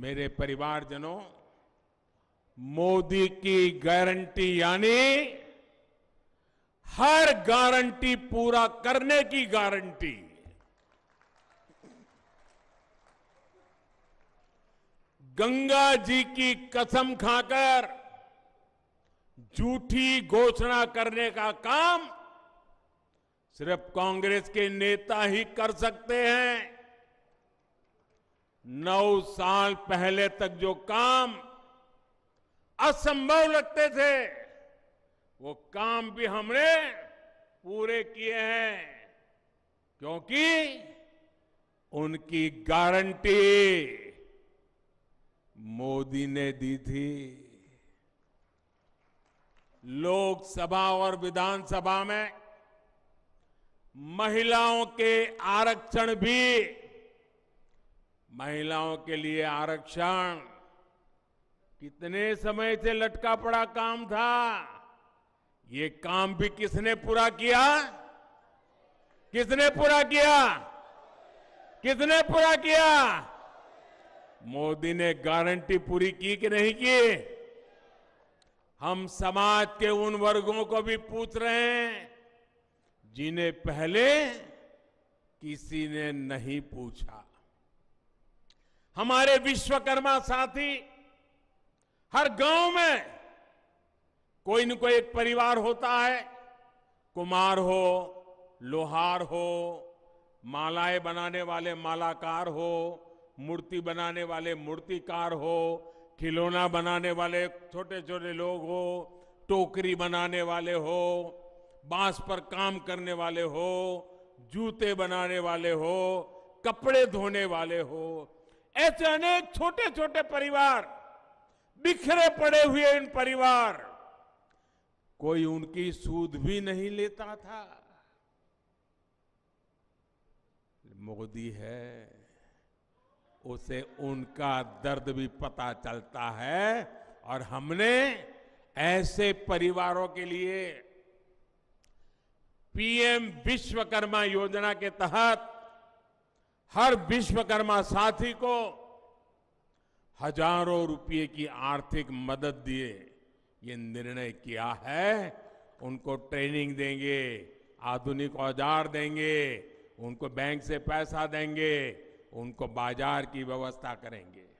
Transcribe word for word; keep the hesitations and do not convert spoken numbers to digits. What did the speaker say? मेरे परिवारजनों, मोदी की गारंटी यानी हर गारंटी पूरा करने की गारंटी। गंगा जी की कसम खाकर झूठी घोषणा करने का काम सिर्फ कांग्रेस के नेता ही कर सकते हैं। नौ साल पहले तक जो काम असंभव लगते थे वो काम भी हमने पूरे किए हैं, क्योंकि उनकी गारंटी मोदी ने दी थी। लोकसभा और विधानसभा में महिलाओं के आरक्षण भी, महिलाओं के लिए आरक्षण कितने समय से लटका पड़ा काम था, ये काम भी किसने पूरा किया? किसने पूरा किया? किसने पूरा किया? मोदी ने गारंटी पूरी की कि नहीं की? हम समाज के उन वर्गों को भी पूछ रहे हैं जिन्हें पहले किसी ने नहीं पूछा। हमारे विश्वकर्मा साथी, हर गांव में कोई न कोई एक परिवार होता है, कुम्हार हो, लोहार हो, मालाएं बनाने वाले मालाकार हो, मूर्ति बनाने वाले मूर्तिकार हो, खिलौना बनाने वाले छोटे छोटे लोग हो, टोकरी बनाने वाले हो, बांस पर काम करने वाले हो, जूते बनाने वाले हो, कपड़े धोने वाले हो, ऐसे अनेक छोटे छोटे परिवार बिखरे पड़े हुए। इन परिवार कोई उनकी सूध भी नहीं लेता था। मोदी है, उसे उनका दर्द भी पता चलता है और हमने ऐसे परिवारों के लिए पीएम विश्वकर्मा योजना के तहत हर विश्वकर्मा साथी को हजारों रुपये की आर्थिक मदद दिए, ये निर्णय किया है। उनको ट्रेनिंग देंगे, आधुनिक औजार देंगे, उनको बैंक से पैसा देंगे, उनको बाजार की व्यवस्था करेंगे।